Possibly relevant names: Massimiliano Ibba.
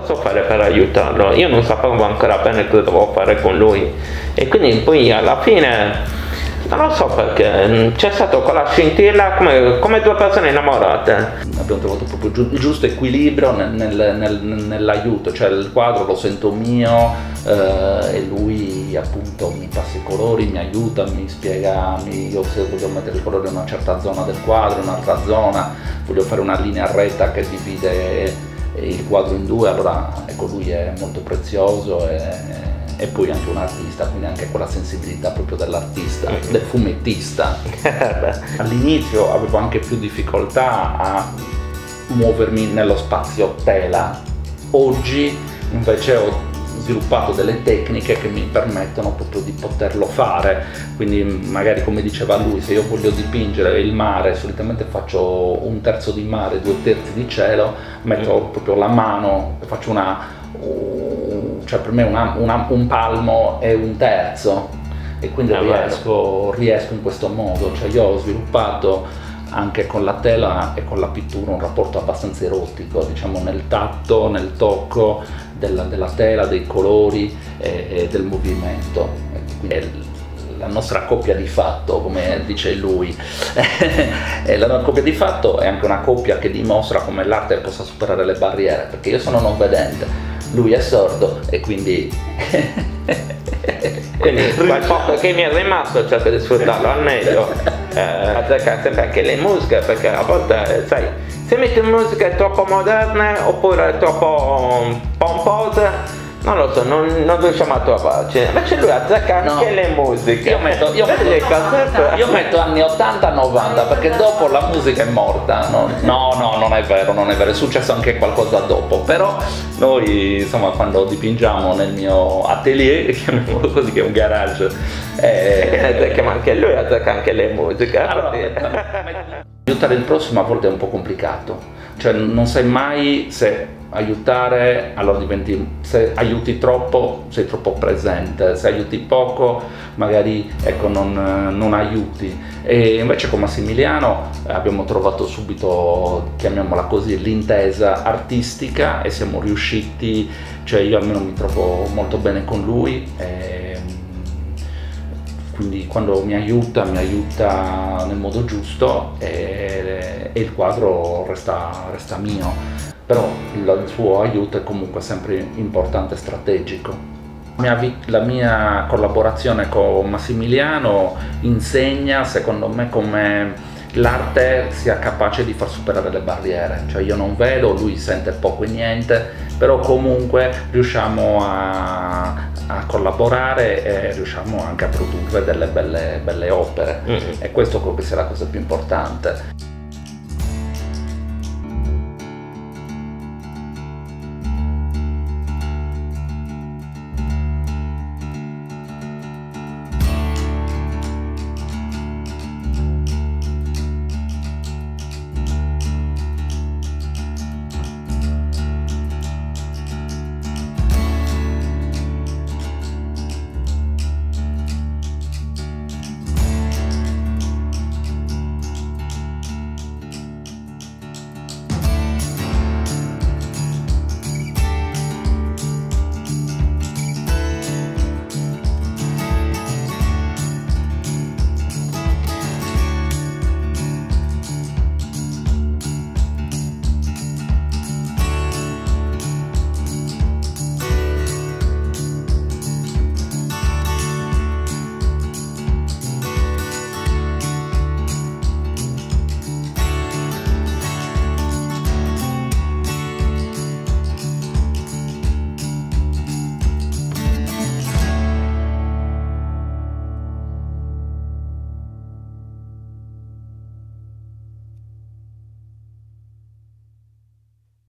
Cosa fare per aiutarlo? Io non sapevo ancora bene cosa dovevo fare con lui e quindi poi alla fine non lo so perché c'è stato quella scintilla come due persone innamorate. Abbiamo trovato proprio il giusto equilibrio nell'aiuto, cioè il quadro lo sento mio e lui appunto mi passa i colori, mi aiuta, mi spiega, io se voglio mettere il colore in una certa zona del quadro, in un'altra zona, voglio fare una linea retta che divide il quadro in due, allora ecco lui è molto prezioso e poi anche un artista, quindi anche quella sensibilità proprio dell'artista, del fumettista. All'inizio avevo anche più difficoltà a muovermi nello spazio tela, oggi invece ho sviluppato delle tecniche che mi permettono proprio di poterlo fare, quindi magari come diceva lui, se io voglio dipingere il mare solitamente faccio un terzo di mare, due terzi di cielo, metto proprio la mano, faccio cioè per me un palmo e un terzo e quindi riesco in questo modo, cioè io ho sviluppato anche con la tela e con la pittura un rapporto abbastanza erotico, diciamo, nel tatto, nel tocco della tela, dei colori e del movimento. È la nostra coppia di fatto, come dice lui. La nostra coppia di fatto è anche una coppia che dimostra come l'arte possa superare le barriere, perché io sono non vedente, lui è sordo e quindi quel poco che mi è rimasto cerco di sfruttarlo al meglio, azzeccare sempre anche le musiche, perché a volte sai, se metti musiche troppo moderne oppure troppo pompose, non lo so, non riusciamo a trovarci, invece lui azzecca anche le musiche. Io metto anni 80-90 perché dopo la musica è morta, non è vero, è successo anche qualcosa dopo, però noi insomma quando dipingiamo nel mio atelier, chiamiamolo così, che è un garage, anche lui azzecca anche le musiche. Allora, aiutare il prossimo a volte è un po' complicato, cioè non sai mai se aiutare, allora se aiuti troppo sei troppo presente, se aiuti poco magari ecco, non aiuti, e invece con Massimiliano abbiamo trovato subito, chiamiamola così, l'intesa artistica e siamo riusciti, cioè io almeno mi trovo molto bene con lui quindi quando mi aiuta nel modo giusto e il quadro resta mio, però il suo aiuto è comunque sempre importante e strategico. La mia collaborazione con Massimiliano insegna, secondo me, come l'arte sia capace di far superare le barriere, cioè io non vedo, lui sente poco e niente, però comunque riusciamo a collaborare e riusciamo anche a produrre delle belle opere e questo credo che sia la cosa più importante.